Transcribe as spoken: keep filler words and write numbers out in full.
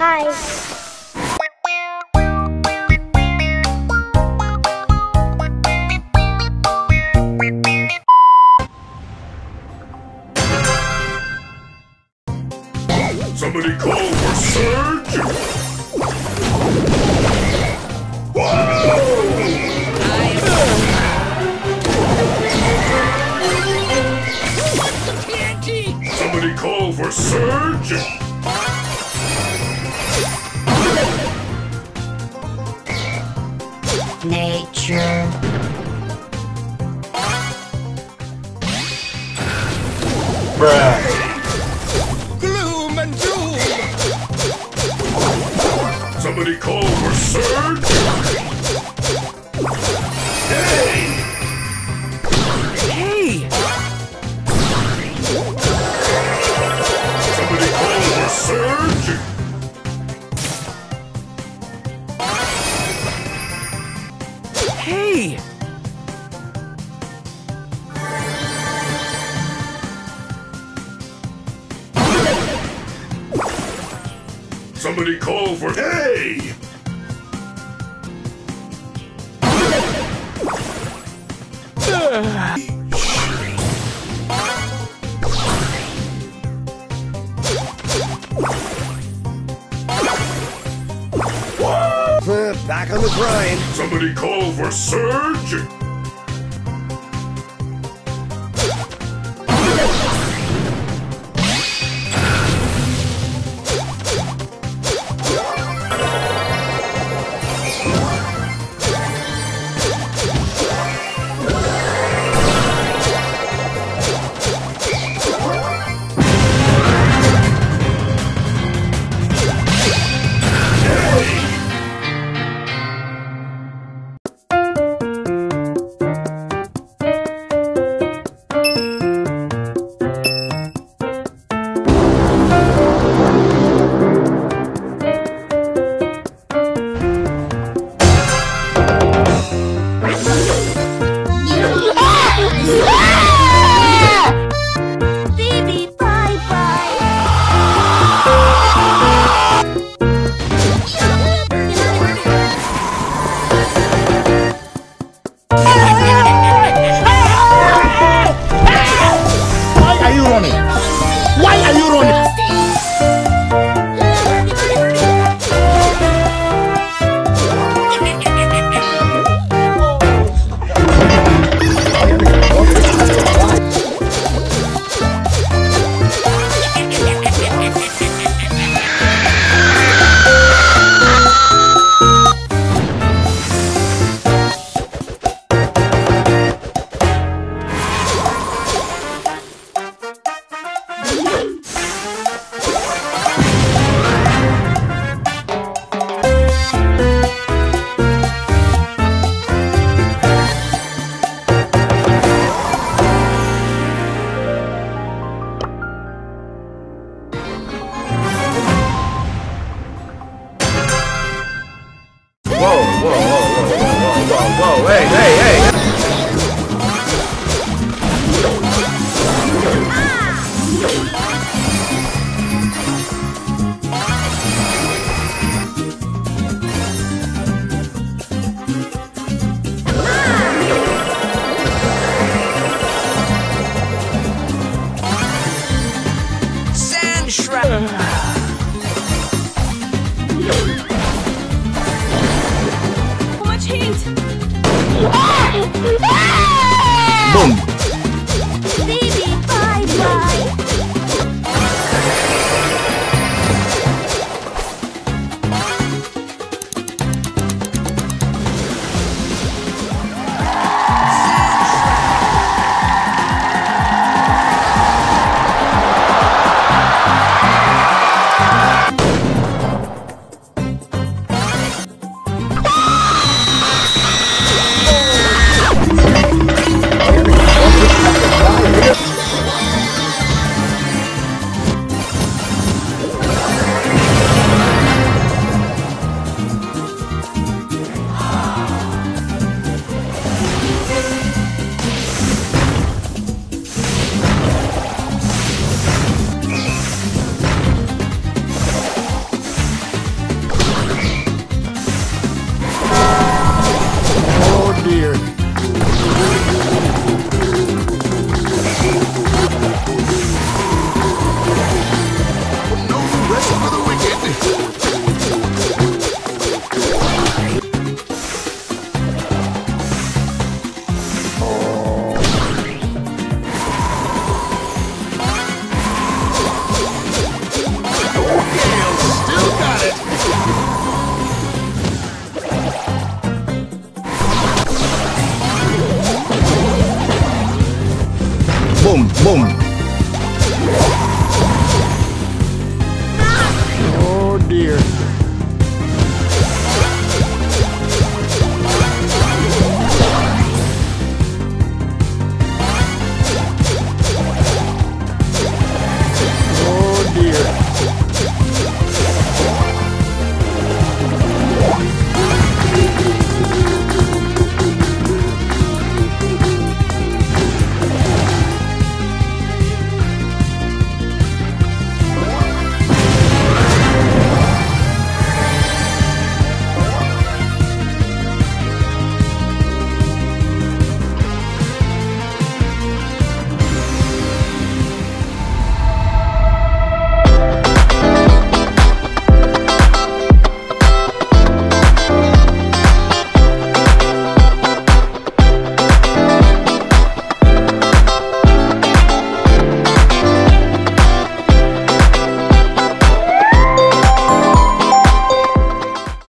Hi. Somebody call for Surge! Whoa! What's the P N T? Somebody call for Surge! Nature. Bruh. Somebody call for Surge! Hey! Hey! Somebody call for Surge! Hey! Somebody call for hey! Uh. Back on the grind. Somebody call for Surge! Whoa, whoa, whoa, whoa, whoa, whoa, whoa, hey, hey, hey!